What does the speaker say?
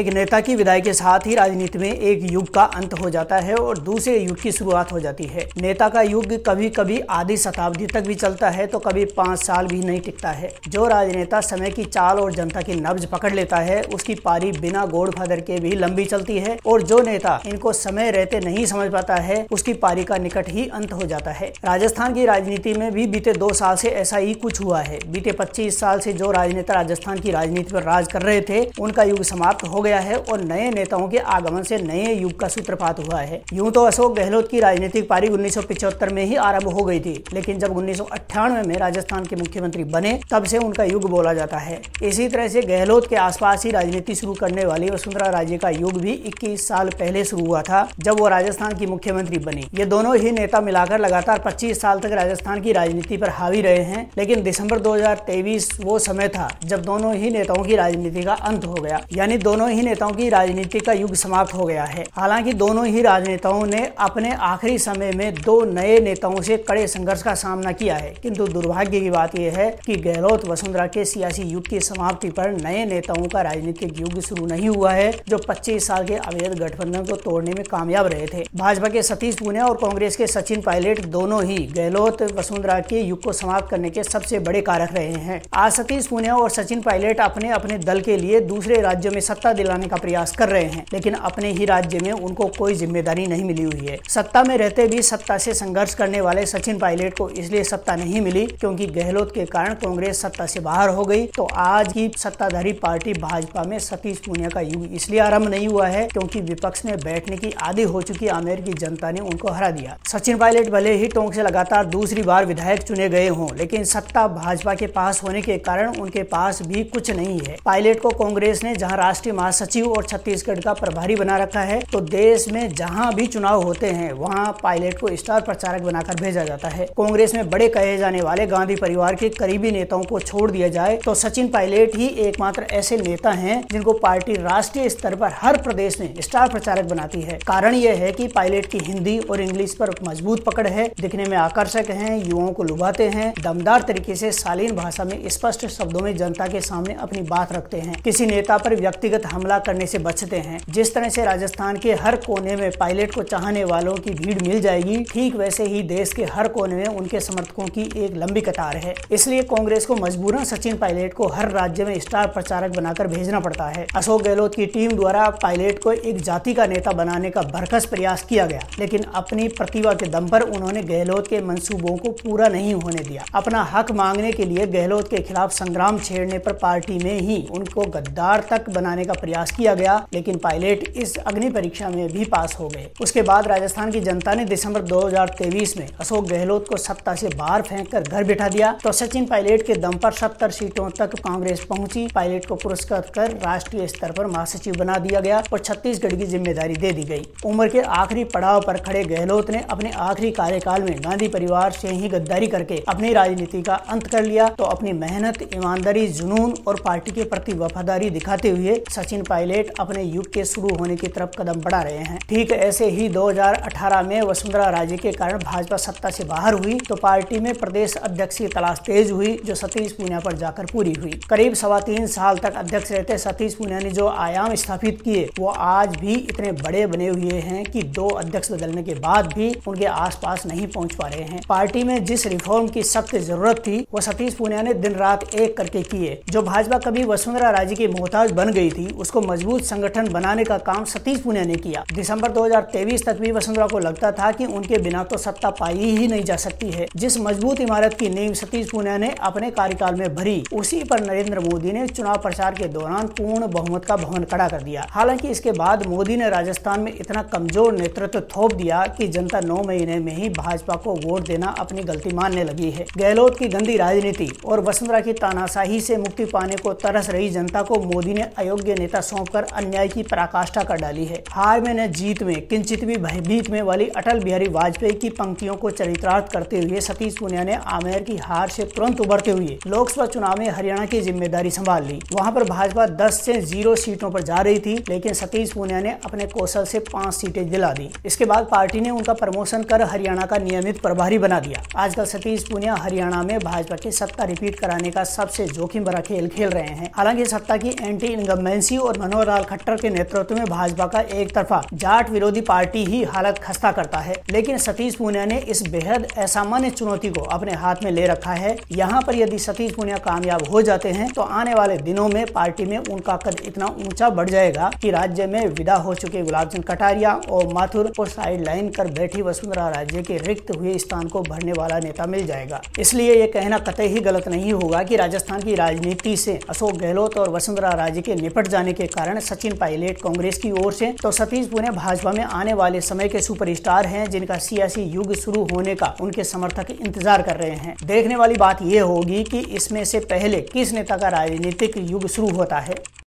एक नेता की विदाई के साथ ही राजनीति में एक युग का अंत हो जाता है और दूसरे युग की शुरुआत हो जाती है। नेता का युग कभी कभी आधी शताब्दी तक भी चलता है तो कभी 5 साल भी नहीं टिकता है। जो राजनेता समय की चाल और जनता की नब्ज पकड़ लेता है उसकी पारी बिना गॉडफादर के भी लंबी चलती है, और जो नेता इनको समय रहते नहीं समझ पाता है उसकी पारी का निकट ही अंत हो जाता है। राजस्थान की राजनीति में भी बीते 2 साल से ऐसा ही कुछ हुआ है। बीते 25 साल से जो राजनेता राजस्थान की राजनीति पर राज कर रहे थे उनका युग समाप्त हो गया है और नए नेताओं के आगमन से नए युग का सूत्रपात हुआ है। यूं तो अशोक गहलोत की राजनीतिक पारी 1975 में ही आरंभ हो गई थी, लेकिन जब 1998 में राजस्थान के मुख्यमंत्री बने तब से उनका युग बोला जाता है। इसी तरह से गहलोत के आसपास ही राजनीति शुरू करने वाली वसुंधरा राजे का युग भी 21 साल पहले शुरू हुआ था, जब वो राजस्थान की मुख्यमंत्री बनी। ये दोनों ही नेता मिलाकर लगातार 25 साल तक राजस्थान की राजनीति पर हावी रहे हैं, लेकिन दिसंबर 2023 वो समय था जब दोनों ही नेताओं की राजनीति का अंत हो गया, यानी दोनों ही नेताओं की राजनीति का युग समाप्त हो गया है। हालांकि दोनों ही राजनेताओं ने अपने आखिरी समय में 2 नए नेताओं से कड़े संघर्ष का सामना किया है, किंतु दुर्भाग्य की बात यह है कि गहलोत वसुंधरा के सियासी युग की समाप्ति पर नए नेताओं का राजनीतिक युग शुरू नहीं हुआ है, जो 25 साल के अवैध गठबंधन को तोड़ने में कामयाब रहे थे। भाजपा के सतीश पूनिया और कांग्रेस के सचिन पायलट दोनों ही गहलोत वसुंधरा के युग को समाप्त करने के सबसे बड़े कारक रहे हैं। आज सतीश पूनिया और सचिन पायलट अपने अपने दल के लिए दूसरे राज्यों में सत्ता दिलाने का प्रयास कर रहे हैं, लेकिन अपने ही राज्य में उनको कोई जिम्मेदारी नहीं मिली हुई है। सत्ता में रहते भी सत्ता से संघर्ष करने वाले सचिन पायलट को इसलिए सत्ता नहीं मिली क्योंकि गहलोत के कारण कांग्रेस सत्ता से बाहर हो गई। तो आज की सत्ताधारी पार्टी भाजपा में सतीश पूनिया का युग इसलिए आरंभ नहीं हुआ है क्योंकि विपक्ष में बैठने की आदी हो चुकी आमेर की जनता ने उनको हरा दिया। सचिन पायलट भले ही टोंक से लगातार दूसरी बार विधायक चुने गए हों, लेकिन सत्ता भाजपा के पास होने के कारण उनके पास भी कुछ नहीं है। पायलट को कांग्रेस ने जहां राष्ट्रीय महासचिव और छत्तीसगढ़ का प्रभारी बना रखा है, तो देश में जहां भी चुनाव होते हैं वहां पायलट को स्टार प्रचारक बनाकर भेजा जाता है। कांग्रेस में बड़े कहे जाने वाले गांधी परिवार के करीबी नेताओं को छोड़ दिया जाए तो सचिन पायलट ही एकमात्र ऐसे नेता हैं जिनको पार्टी राष्ट्रीय स्तर पर हर प्रदेश में स्टार प्रचारक बनाती है। कारण यह है कि पायलट की हिंदी और इंग्लिश पर मजबूत पकड़ है, दिखने में आकर्षक हैं, युवाओं को लुभाते हैं, दमदार तरीके से शालीन भाषा में स्पष्ट शब्दों में जनता के सामने अपनी बात रखते हैं, किसी नेता पर व्यक्तिगत हमला करने से बचते हैं। जिस तरह से राजस्थान के हर कोने में पायलट को चाहने वालों की भीड़ मिल जाएगी, ठीक वैसे ही देश के हर कोने में उनके समर्थकों की एक लंबी कतार है। इसलिए कांग्रेस को मजबूरन सचिन पायलट को हर राज्य में स्टार प्रचारक बनाकर भेजना पड़ता है। अशोक गहलोत की टीम द्वारा पायलट को एक जाति का नेता बनाने का भरखस प्रयास किया गया, लेकिन अपनी प्रतिभा के दम पर उन्होंने गहलोत के मंसूबों को पूरा नहीं होने दिया। अपना हक मांगने के लिए गहलोत के खिलाफ संग्राम छेड़ने पर पार्टी में ही उनको गद्दार तक बनाने का प्रयास किया गया, लेकिन पायलट इस अग्नि परीक्षा में भी पास हो गए। उसके बाद राजस्थान की जनता ने दिसंबर 2023 में अशोक गहलोत को सत्ता से बाहर फेंक कर घर बिठा दिया, तो सचिन पायलट के दम पर 70 सीटों तक कांग्रेस पहुंची। पायलट को पुरस्कृत कर राष्ट्रीय स्तर पर महासचिव बना दिया गया और छत्तीसगढ़ की जिम्मेदारी दे दी गई। उम्र के आखिरी पड़ाव पर खड़े गहलोत ने अपने आखिरी कार्यकाल में गांधी परिवार से ही गद्दारी करके अपनी राजनीति का अंत कर लिया, तो अपनी मेहनत, ईमानदारी, जुनून और पार्टी के प्रति वफादारी दिखाते हुए सचिन पायलट अपने युग के शुरू होने की तरफ कदम बढ़ा रहे हैं। ठीक ऐसे ही 2018 में वसुंधरा राजे के कारण भाजपा सत्ता से बाहर हुई तो पार्टी में प्रदेश अध्यक्ष की तलाश तेज हुई, जो सतीश पूनिया पर जाकर पूरी हुई। करीब 3.25 साल तक अध्यक्ष रहते सतीश पूनिया ने जो आयाम स्थापित किए वो आज भी इतने बड़े बने हुए हैं कि 2 अध्यक्ष बदलने के बाद भी उनके आसपास नहीं पहुंच पा रहे हैं। पार्टी में जिस रिफॉर्म की सख्त जरूरत थी वो सतीश पूनिया ने दिन रात एक करके किए। जो भाजपा कभी वसुंधरा राजे की मोहताज बन गई थी उसको मजबूत संगठन बनाने का काम सतीश पूनिया ने किया। दिसंबर 2023 तक भी वसुंधरा को लगता था कि उनके बिना तो सत्ता पाई ही नहीं जा सकती है। जिस मजबूत इमारत की नींव सतीश पूनिया ने अपने कार्यकाल में भरी उसी पर नरेंद्र मोदी ने चुनाव प्रचार के दौरान पूर्ण बहुमत का भवन खड़ा कर दिया। हालांकि इसके बाद मोदी ने राजस्थान में इतना कमजोर नेतृत्व थोप दिया कि जनता 9 महीने में ही भाजपा को वोट देना अपनी गलती मानने लगी है। गहलोत की गंदी राजनीति और वसुंधरा की तानाशाही से मुक्ति पाने को तरस रही जनता को मोदी ने अयोग्य नेता सौंपकर अन्याय की पराकाष्ठा कर डाली है। हार में न जीत में किंचित भी भयभीत में वाली अटल बिहारी वाजपेयी की पंक्तियों को चरित्रार्थ करते हुए सतीश पूनिया ने आमेर की हार से तुरंत उभरते हुए लोकसभा चुनाव में हरियाणा की जिम्मेदारी संभाल ली। वहाँ पर भाजपा 10 से 0 सीटों पर जा रही थी, लेकिन सतीश पूनिया ने अपने कौशल से 5 सीटें दिला दी। इसके बाद पार्टी ने उनका प्रमोशन कर हरियाणा का नियमित प्रभारी बना दिया। आजकल सतीश पूनिया हरियाणा में भाजपा की सत्ता रिपीट कराने का सबसे जोखिम भरा खेल खेल रहे हैं। हालांकि सत्ता की एंटी इनकम्बेंसी और मनोहर लाल खट्टर के नेतृत्व में भाजपा का एक तरफा जाट विरोधी पार्टी ही हालत खस्ता करता है, लेकिन सतीश पूनिया ने इस बेहद असामान्य चुनौती को अपने हाथ में ले रखा है। यहाँ पर यदि सतीश पूनिया कामयाब हो जाते हैं तो आने वाले दिनों में पार्टी में उनका कद इतना ऊंचा बढ़ जाएगा कि राज्य में विदा हो चुके गुलाबचंद कटारिया और माथुर को साइड लाइन कर बैठी वसुंधरा राजे के रिक्त हुए स्थान को भरने वाला नेता मिल जाएगा। इसलिए ये कहना कतई ही गलत नहीं होगा कि राजस्थान की राजनीति से अशोक गहलोत और वसुंधरा राजे के निपट जाने के कारण सचिन पायलट कांग्रेस की ओर से तो सतीश पूनिया भाजपा में आने वाले समय के सुपरस्टार हैं, जिनका सियासी युग शुरू होने का उनके समर्थक इंतजार कर रहे हैं। देखने वाली बात ये होगी कि इसमें से पहले किस नेता का राजनीतिक युग शुरू होता है।